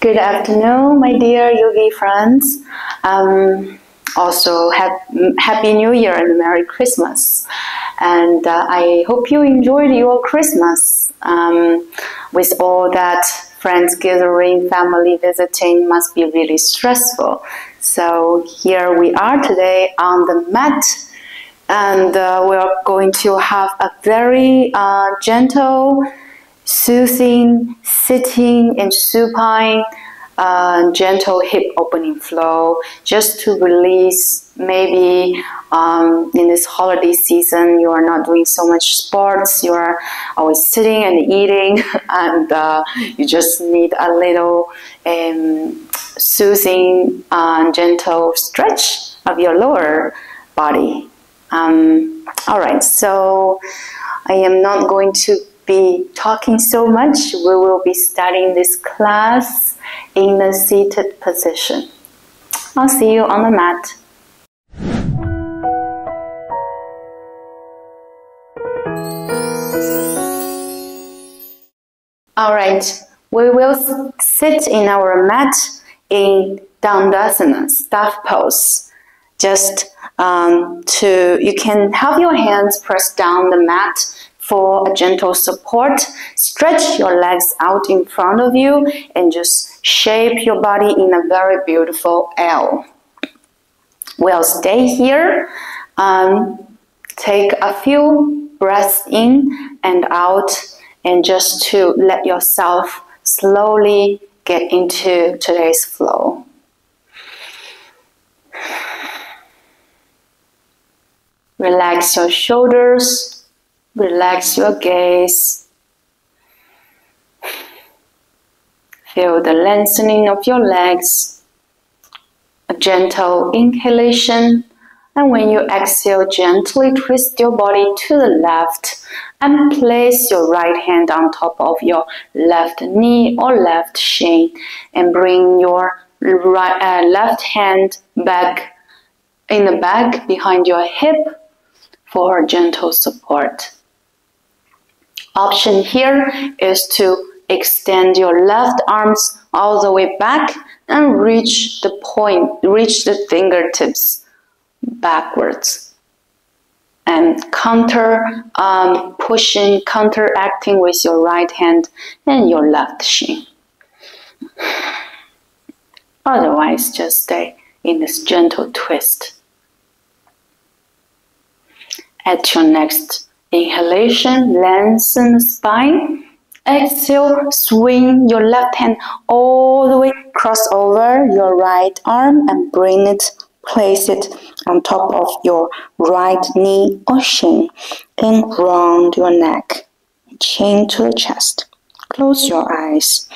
Good afternoon, my dear yogi friends. Also, Happy New Year and Merry Christmas. And I hope you enjoyed your Christmas with all that friends gathering, family visiting must be really stressful. So here we are today on the mat, and we are going to have a very gentle, soothing, sitting and supine, gentle hip opening flow, just to release. Maybe in this holiday season you are not doing so much sports, you are always sitting and eating, and you just need a little soothing gentle stretch of your lower body. Alright, so I am not going to be talking so much. We will be starting this class in the seated position. I'll see you on the mat. All right, we will sit in our mat in Dandasana, staff pose. Just you can have your hands pressed down the mat for a gentle support. Stretch your legs out in front of you and just shape your body in a very beautiful L. We'll stay here. Take a few breaths in and out, and just to let yourself slowly get into today's flow. Relax your shoulders. Relax your gaze. Feel the lengthening of your legs. A gentle inhalation, and when you exhale, gently twist your body to the left and place your right hand on top of your left knee or left shin, and bring your left hand back in the back behind your hip for gentle support. Option here is to extend your left arms all the way back and reach the fingertips backwards, and counteracting with your right hand and your left shin. Otherwise, just stay in this gentle twist. At your next inhalation, lengthen the spine. Exhale, swing your left hand all the way, cross over your right arm and bring it, place it on top of your right knee or shin, and round your neck, chin to the chest. Close your eyes.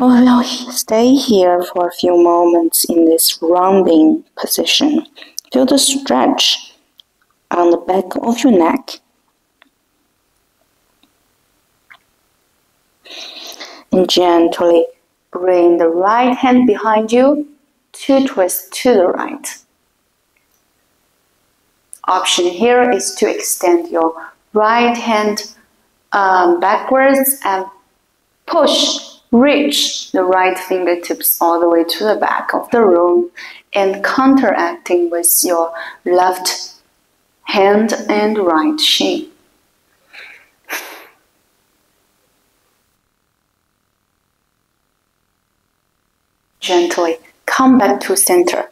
We'll stay here for a few moments in this rounding position. Feel the stretch on the back of your neck. And gently bring the right hand behind you to twist to the right. Option here is to extend your right hand backwards and reach the right fingertips all the way to the back of the room, and counteracting with your left hand and right shin. Gently come back to center.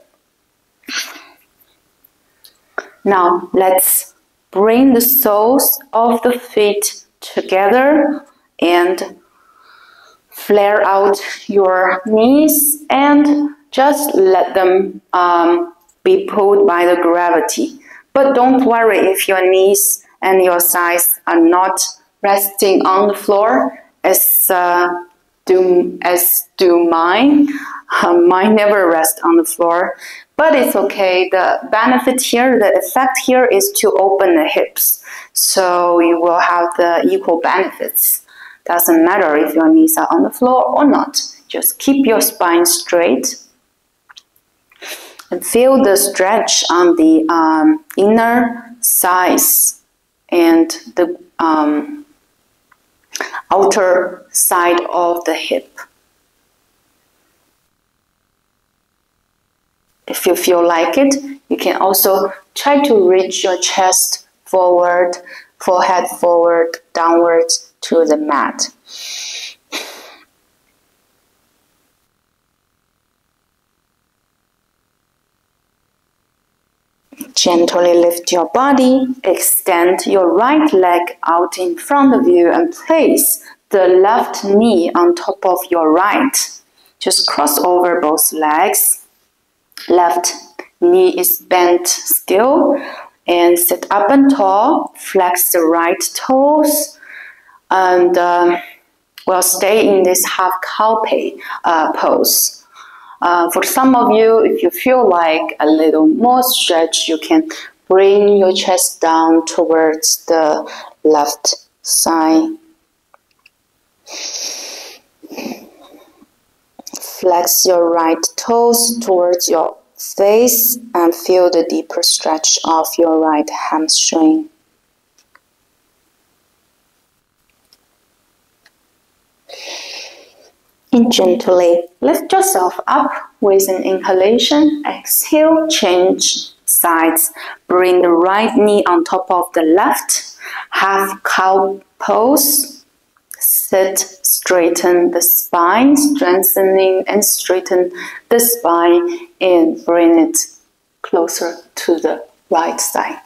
Now let's bring the soles of the feet together and flare out your knees, and just let them be pulled by the gravity. But don't worry if your knees and your sides are not resting on the floor, as do mine. Mine never rest on the floor, but it's okay. The benefit here, the effect here is to open the hips, so you will have the equal benefits. Doesn't matter if your knees are on the floor or not. Just keep your spine straight. And feel the stretch on the inner thighs and the outer side of the hip. If you feel like it, you can also try to reach your chest forward, forehead forward, downwards to the mat. Gently lift your body, extend your right leg out in front of you and place the left knee on top of your right. Just cross over both legs. Left knee is bent still and sit up and tall. Flex the right toes and we'll stay in this half cow pose. For some of you, if you feel like a little more stretch, you can bring your chest down towards the left side. Flex your right toes towards your face and feel the deeper stretch of your right hamstring. And gently lift yourself up with an inhalation. Exhale, change sides. Bring the right knee on top of the left. Half cow pose. Sit, straighten the spine, strengthening and straighten the spine, and bring it closer to the right side.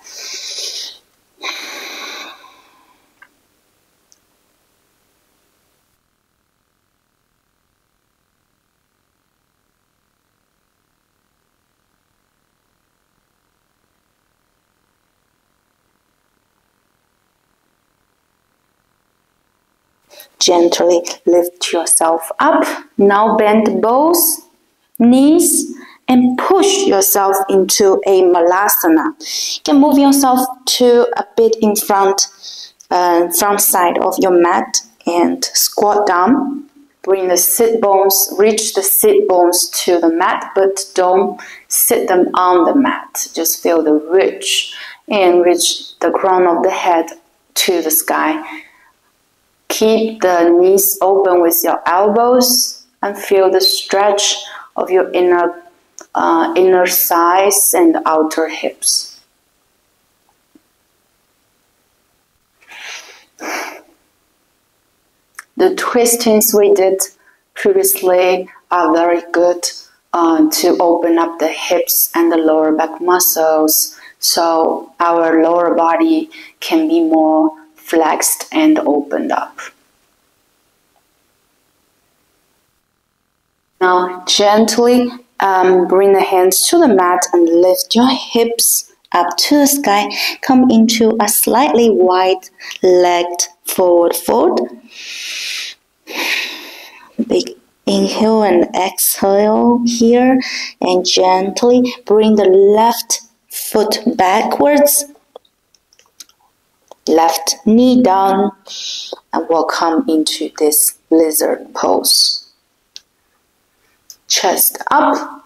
Gently lift yourself up. Now bend both knees and push yourself into a Malasana. You can move yourself to a bit in front, front side of your mat and squat down. Bring the sit bones, reach the sit bones to the mat, but don't sit them on the mat. Just feel the reach and reach the crown of the head to the sky. Keep the knees open with your elbows and feel the stretch of your inner thighs and outer hips. The twistings we did previously are very good to open up the hips and the lower back muscles, so our lower body can be more flexed and opened up. Now gently bring the hands to the mat and lift your hips up to the sky. Come into a slightly wide-legged forward fold. Big inhale and exhale here, and gently bring the left foot backwards. Left knee down and we'll come into this lizard pose. Chest up.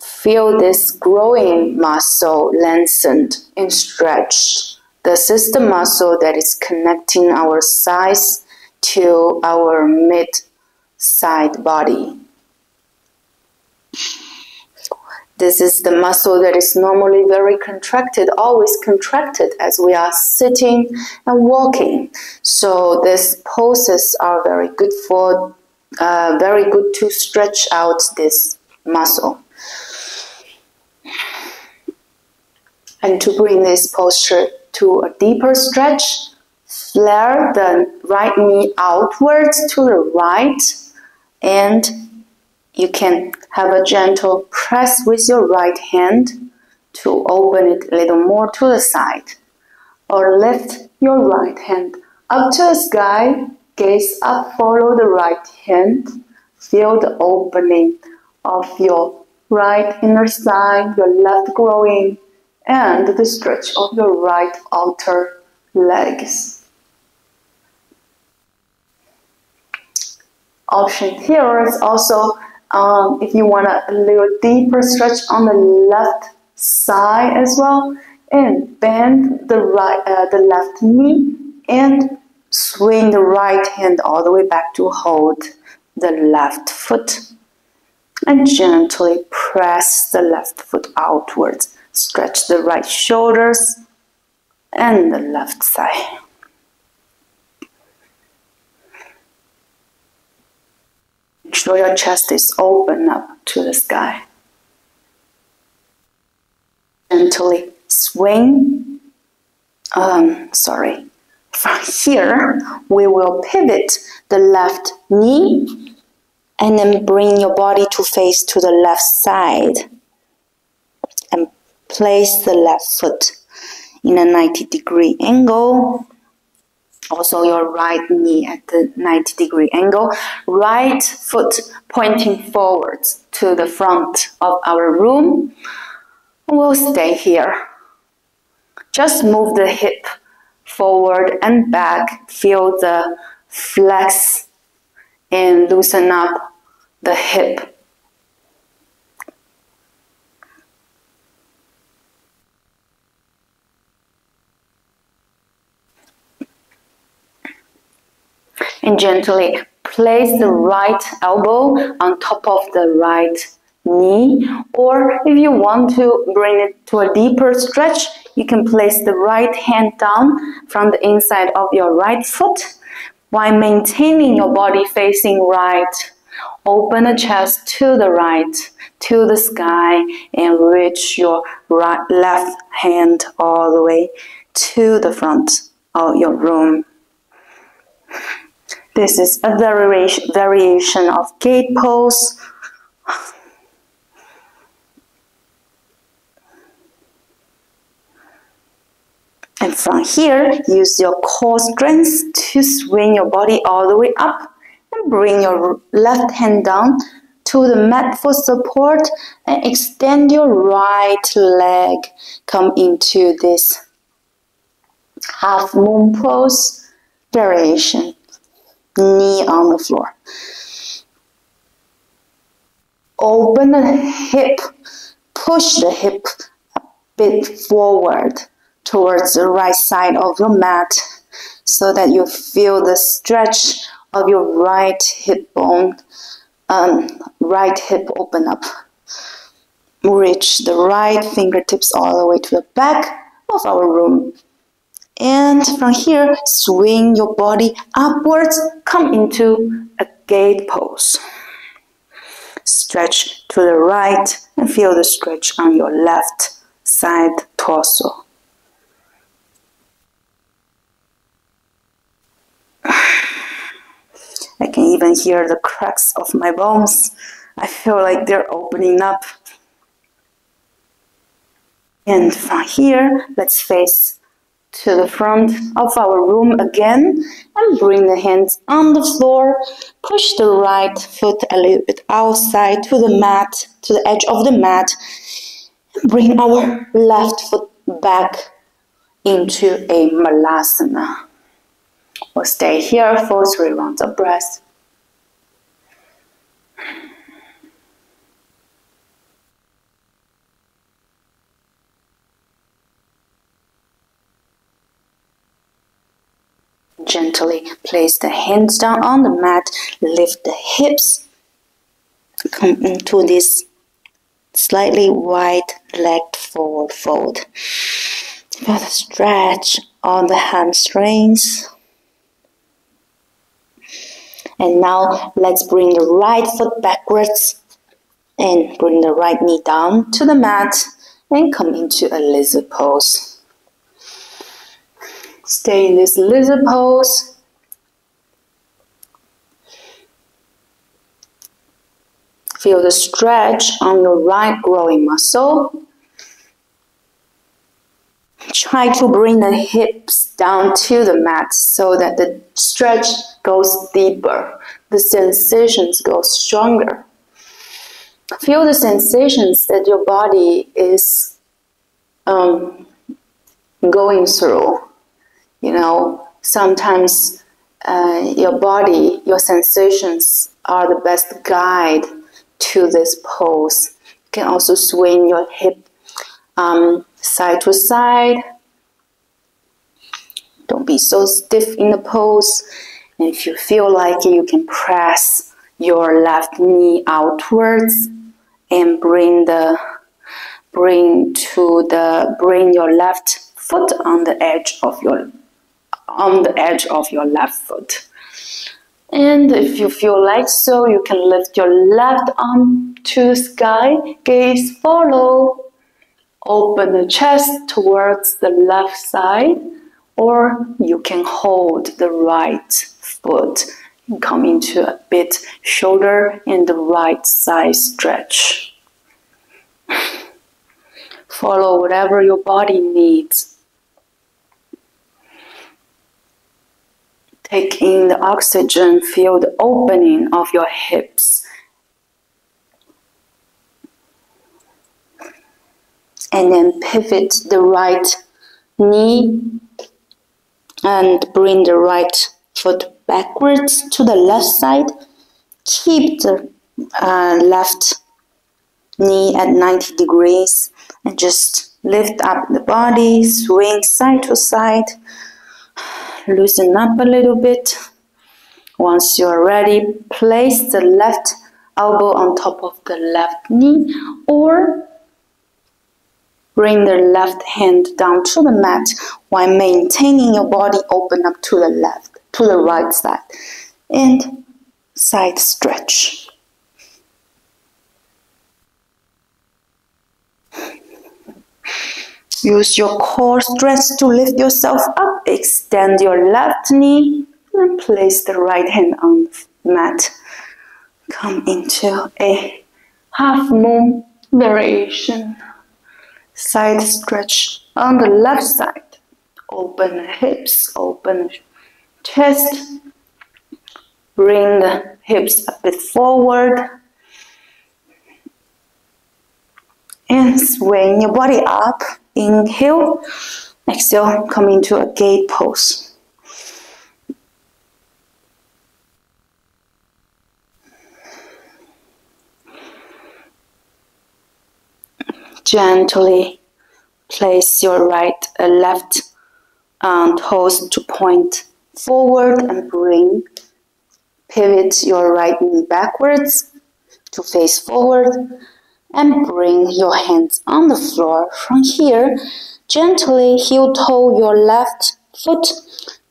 Feel this growing muscle lengthened and stretched. This is the muscle that is connecting our thighs to our mid-side body. This is the muscle that is normally very contracted, always contracted as we are sitting and walking. So these poses are very good to stretch out this muscle. And to bring this posture to a deeper stretch, flare the right knee outwards to the right, and you can have a gentle press with your right hand to open it a little more to the side. Or lift your right hand up to the sky, gaze up, follow the right hand, feel the opening of your right inner thigh, your left groin, and the stretch of your right outer legs. Option here is also if you want a little deeper stretch on the left side as well, and bend the left knee and swing the right hand all the way back to hold the left foot. and gently press the left foot outwards. Stretch the right shoulders and the left thigh. Make sure your chest is open up to the sky. Gently swing. From here, we will pivot the left knee and then bring your body to face to the left side and place the left foot in a 90-degree angle. Also your right knee at the 90-degree angle. Right foot pointing forwards to the front of our room. We'll stay here. Just move the hip forward and back. Feel the flex and loosen up the hip. And gently place the right elbow on top of the right knee, or if you want to bring it to a deeper stretch, you can place the right hand down from the inside of your right foot while maintaining your body facing right. Open the chest to the right, to the sky, and reach your left hand all the way to the front of your room. This is a variation of gate pose. And from here, use your core strength to swing your body all the way up and bring your left hand down to the mat for support and extend your right leg. Come into this half moon pose variation. Knee on the floor. Open the hip. Push the hip a bit forward towards the right side of your mat so that you feel the stretch of your right hip bone, right hip open up. Reach the right fingertips all the way to the back of our room. And from here, swing your body upwards, come into a gate pose. Stretch to the right and feel the stretch on your left side torso. I can even hear the cracks of my bones. I feel like they're opening up. And from here, let's face to the front of our room again and bring the hands on the floor. Push the right foot a little bit outside to the mat, to the edge of the mat. Bring our left foot back into a Malasana. We'll stay here for 3 rounds of breath. Gently place the hands down on the mat, lift the hips, come into this slightly wide legged forward fold. Feel the stretch on the hamstrings. And now let's bring the right foot backwards and bring the right knee down to the mat and come into a lizard pose. Stay in this lizard pose. Feel the stretch on your right growing muscle. Try to bring the hips down to the mat so that the stretch goes deeper, the sensations go stronger. Feel the sensations that your body is going through. You know, sometimes your body, your sensations are the best guide to this pose. You can also swing your hip side to side. Don't be so stiff in the pose. And if you feel like it, you can press your left knee outwards and bring your left foot on the edge of your left foot. And if you feel like so, you can lift your left arm to sky, gaze follow, open the chest towards the left side, or you can hold the right foot and come into a bit shoulder and the right side stretch. Follow whatever your body needs. Take in the oxygen, feel the opening of your hips. And then pivot the right knee and bring the right foot backwards to the left side. Keep the left knee at 90 degrees and just lift up the body, swing side to side, loosen up a little bit. Once you're ready, place the left elbow on top of the left knee, or bring the left hand down to the mat while maintaining your body open up to the left, to the right side, and side stretch. Use your core stretch to lift yourself up, extend your left knee, and place the right hand on the mat. Come into a half moon variation. Side stretch on the left side, open the hips, open the chest, bring the hips a bit forward, and swing your body up. Inhale, exhale, come into a gate pose. Gently place your left toes to point forward and pivot your right knee backwards to face forward, and bring your hands on the floor. From here, gently heel toe your left foot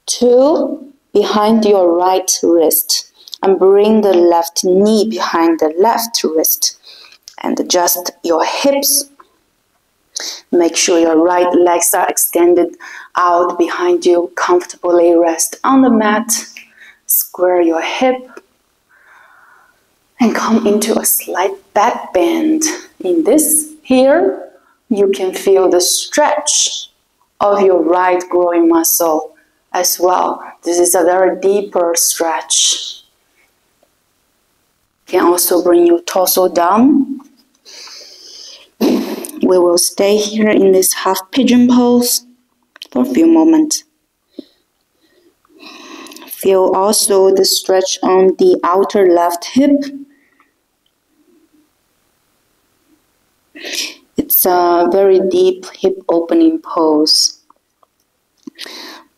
to behind your right wrist and bring the left knee behind the left wrist and adjust your hips. Make sure your right legs are extended out behind you, comfortably rest on the mat, square your hip, and come into a slight back bend. In this here, you can feel the stretch of your right groin muscle as well. This is a very deeper stretch. You can also bring your torso down. We will stay here in this half pigeon pose for a few moments. Feel also the stretch on the outer left hip. It's a very deep hip opening pose,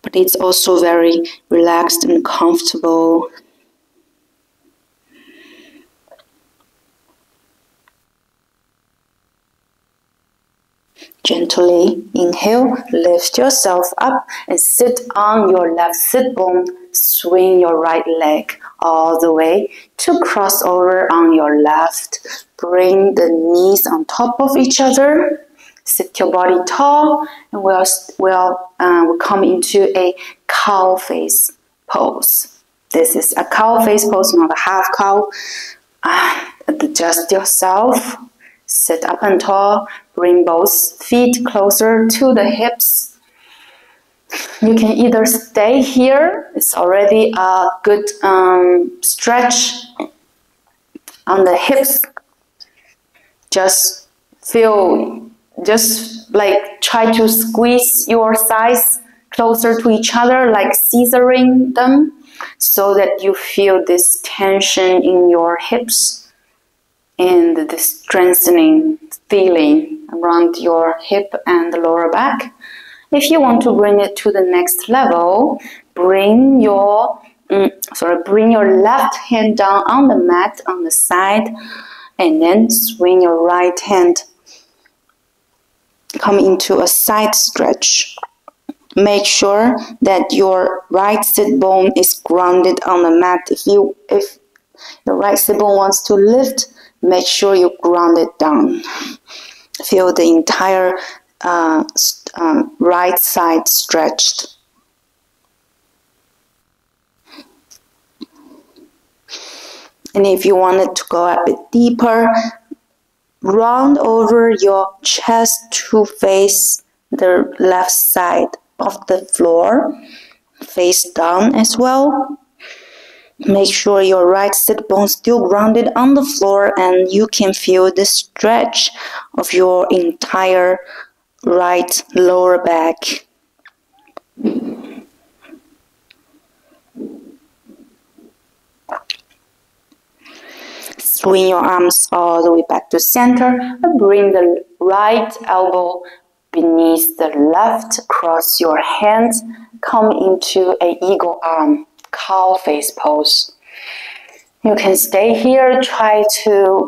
but it's also very relaxed and comfortable. Gently inhale, lift yourself up and sit on your left sit bone. Swing your right leg all the way to cross over on your left. Bring the knees on top of each other. Sit your body tall, and we'll come into a cow face pose. This is a cow face pose, not a half cow. Adjust yourself. Sit up and tall, bring both feet closer to the hips. You can either stay here, it's already a good stretch on the hips. Just like try to squeeze your thighs closer to each other, like scissoring them, so that you feel this tension in your hips and the strengthening feeling around your hip and the lower back. If you want to bring it to the next level, bring your left hand down on the mat on the side and then swing your right hand. Come into a side stretch. Make sure that your right sit bone is grounded on the mat. If your right sit bone wants to lift, make sure you ground it down. Feel the entire right side stretched. And if you wanted to go a bit deeper, round over your chest to face the left side of the floor, face down as well. Make sure your right sit bone still grounded on the floor, and you can feel the stretch of your entire right lower back. Swing your arms all the way back to center and bring the right elbow beneath the left. Cross your hands. Come into an eagle arm, cow face pose. You can stay here. Take away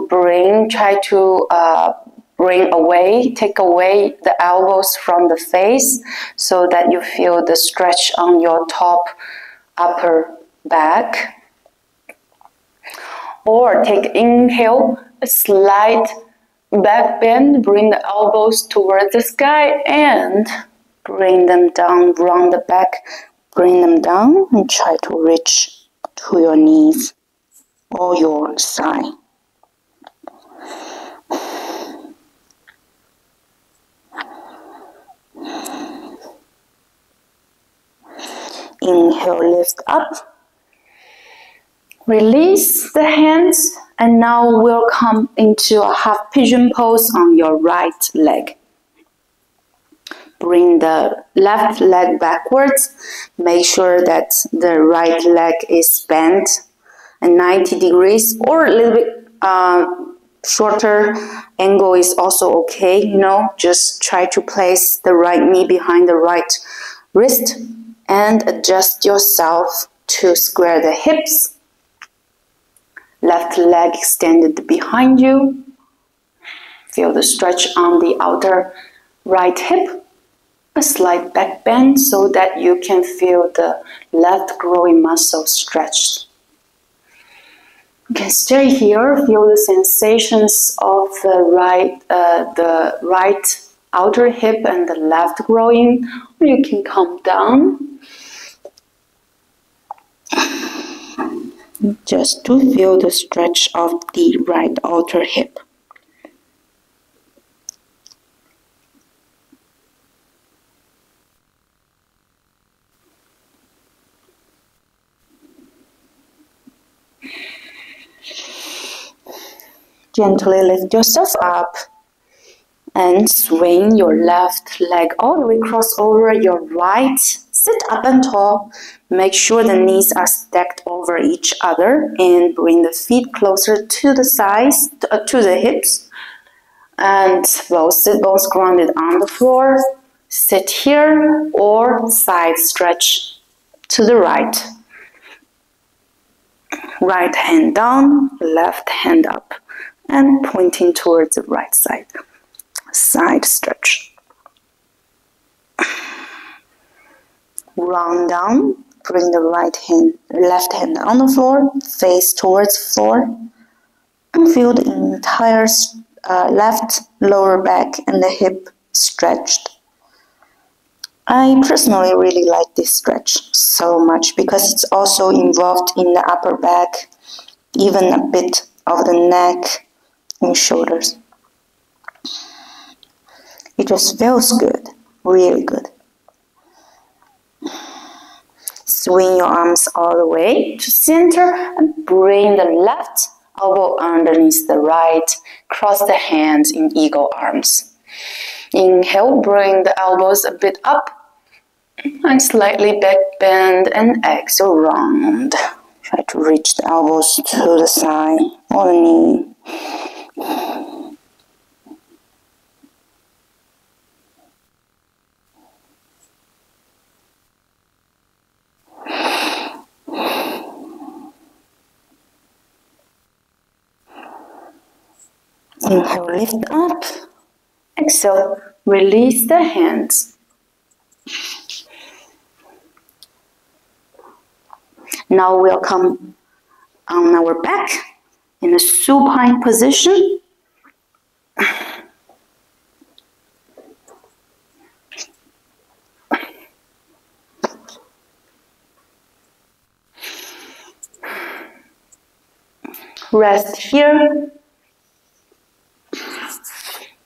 the elbows from the face so that you feel the stretch on your top upper back. Or take inhale, slide back bend, bring the elbows towards the sky and bring them down, round the back, bring them down and try to reach to your knees or your side. Inhale, lift up. Release the hands, and now we'll come into a half pigeon pose on your right leg. Bring the left leg backwards. Make sure that the right leg is bent at 90 degrees or a little bit shorter angle is also okay. You know, just try to place the right knee behind the right wrist and adjust yourself to square the hips. Left leg extended behind you. Feel the stretch on the outer right hip. A slight back bend so that you can feel the left groin muscle stretched. You can stay here. Feel the sensations of the right outer hip and the left groin. Or you can come down. Just to feel the stretch of the right outer hip. Gently lift yourself up and swing your left leg all the way, cross over your right. Sit up and tall. Make sure the knees are stacked over each other and bring the feet closer to the sides, to the hips. And both sit bones grounded on the floor. Sit here or side stretch to the right. Right hand down, left hand up, and pointing towards the right side. Side stretch. Round down, bring the left hand on the floor, face towards floor, and feel the entire left lower back and the hip stretched. I personally really like this stretch so much because it's also involved in the upper back, even a bit of the neck and shoulders. It just feels good, really good. Swing your arms all the way to center and bring the left elbow underneath the right. Cross the hands in eagle arms. Inhale, bring the elbows a bit up and slightly back bend, and exhale, round. Try to reach the elbows to the side or the knee. Inhale, lift up. Exhale, release the hands. Now we'll come on our back in a supine position. Rest here.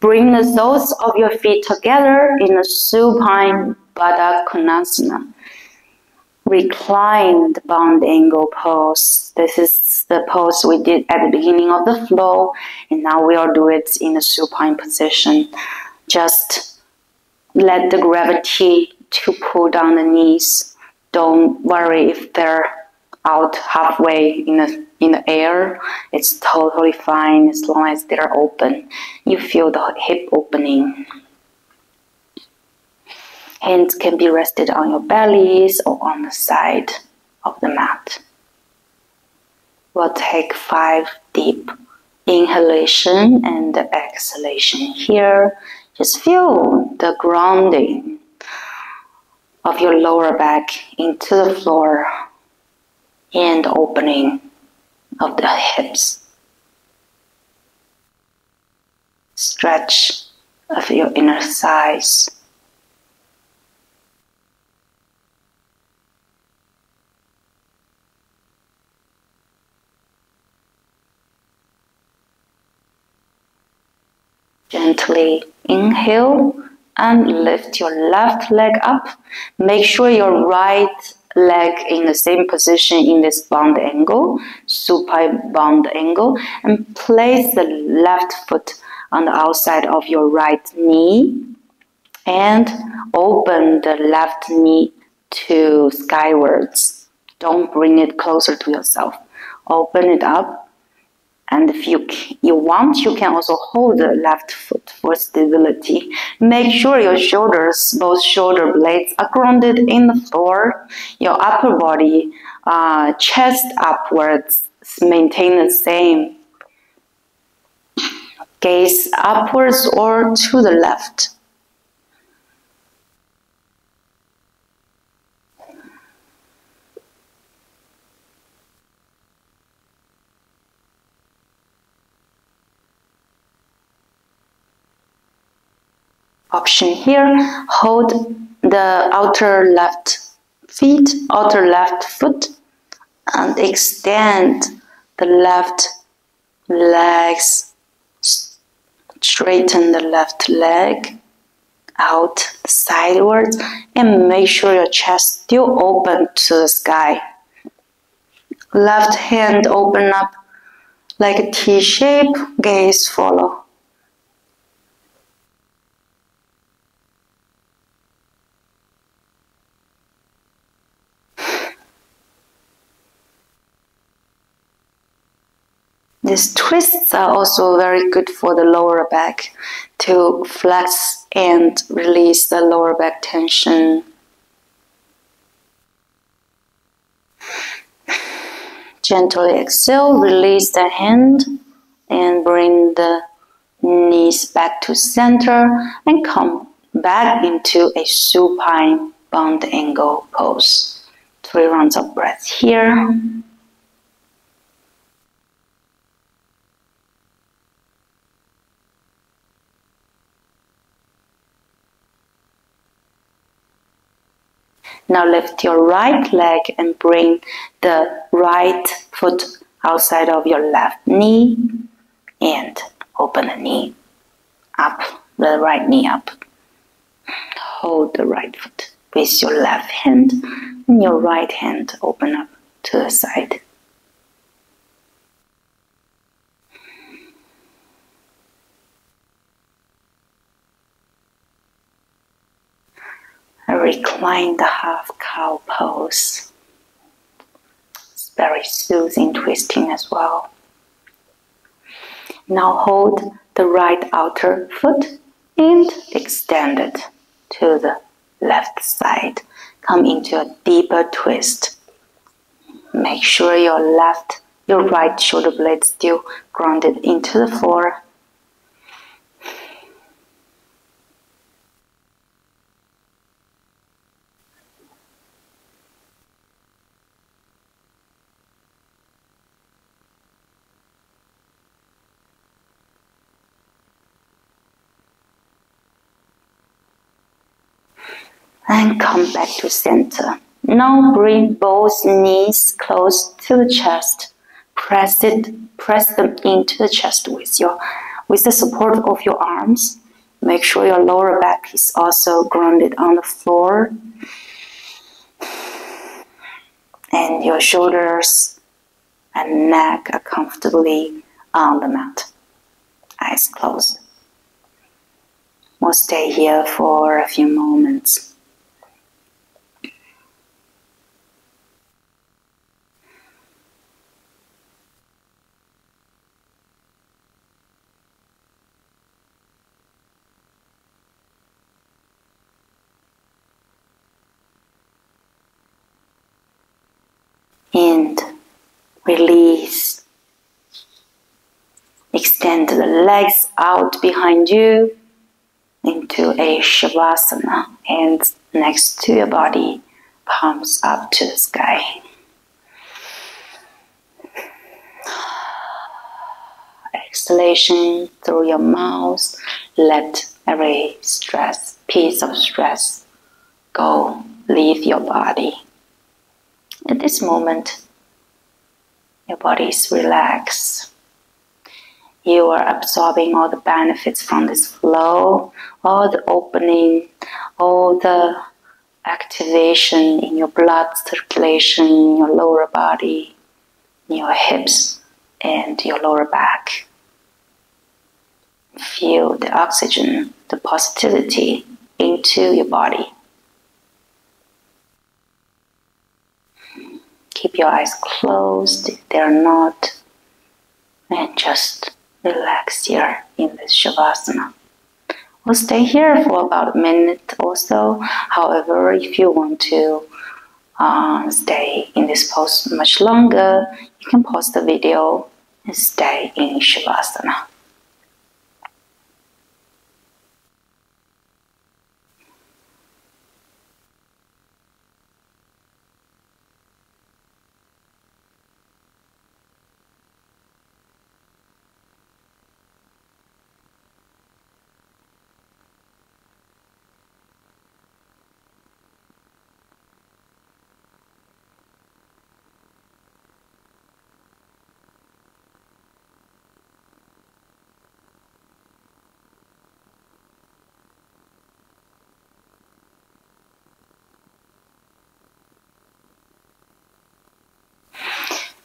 Bring the soles of your feet together in a supine baddha konasana. Reclined bound angle pose. This is the pose we did at the beginning of the flow, and now we'll do it in a supine position. Just let the gravity to pull down the knees. Don't worry if they're out halfway in the air. It's totally fine as long as they're open. You feel the hip opening. Hands can be rested on your bellies or on the side of the mat. We'll take 5 deep inhalation and exhalation here. Just feel the grounding of your lower back into the floor and opening of the hips. Stretch of your inner thighs. Gently inhale and lift your left leg up. Make sure your right leg in the same position in this bound angle, supine bound angle, and place the left foot on the outside of your right knee and open the left knee to skywards. Don't bring it closer to yourself. Open it up, and if you want, you can also hold the left foot for stability. Make sure your shoulders, both shoulder blades, are grounded in the floor. Your upper body, chest upwards, maintain the same. Gaze upwards or to the left. Option here, hold the outer left foot and extend the left legs, straighten the left leg out sideways, and make sure your chest still open to the sky. Left hand open up like a T shape, gaze follow. These twists are also very good for the lower back to flex and release the lower back tension. Gently exhale, release the hand and bring the knees back to center and come back into a supine bound angle pose. 3 rounds of breath here. Now lift your right leg and bring the right foot outside of your left knee and open the knee up, the right knee up. Hold the right foot with your left hand and your right hand open up to the side. Recline the half cow pose. It's very soothing, twisting as well. Now hold the right outer foot and extend it to the left side. Come into a deeper twist. Make sure your right shoulder blade still grounded into the floor and come back to center. Now bring both knees close to the chest. Press them into the chest with the support of your arms. Make sure your lower back is also grounded on the floor. And your shoulders and neck are comfortably on the mat. Eyes closed. We'll stay here for a few moments. And release. Extend the legs out behind you into a Shavasana. Hands next to your body, palms up to the sky. Exhalation through your mouth. Let every stress, piece of stress go, leave your body. At this moment, your body is relaxed. You are absorbing all the benefits from this flow, all the opening, all the activation in your blood circulation, in your lower body, in your hips and your lower back. Feel the oxygen, the positivity into your body. Keep your eyes closed if they are not, and just relax here in this Shavasana. We'll stay here for about a minute or so. However, if you want to stay in this pose much longer, you can pause the video and stay in Shavasana.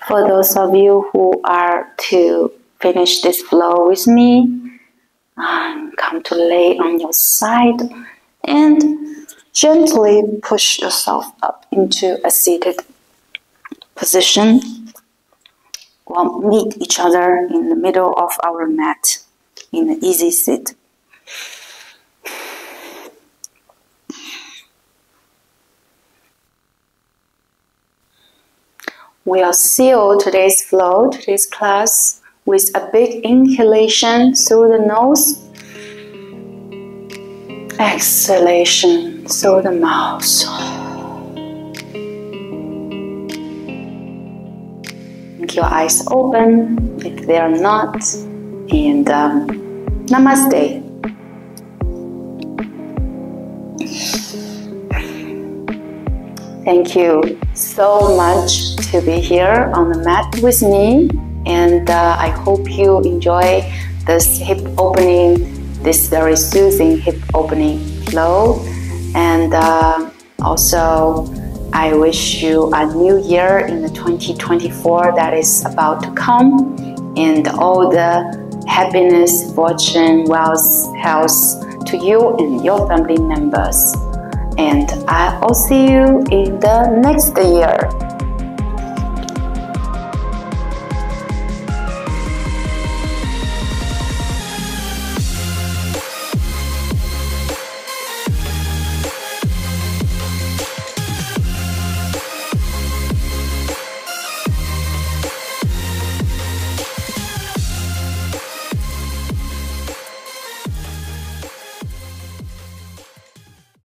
For those of you who are to finish this flow with me, come to lay on your side and gently push yourself up into a seated position. We'll meet each other in the middle of our mat in an easy sit. We'll seal today's flow, today's class, with a big inhalation through the nose, exhalation through the mouth. Keep your eyes open if they are not, and namaste. Thank you so much to be here on the mat with me, and I hope you enjoy this hip opening, this very soothing hip opening flow. And also, I wish you a new year in the 2024 that is about to come, and all the happiness, fortune, wealth, health to you and your family members. And I'll see you in the next year.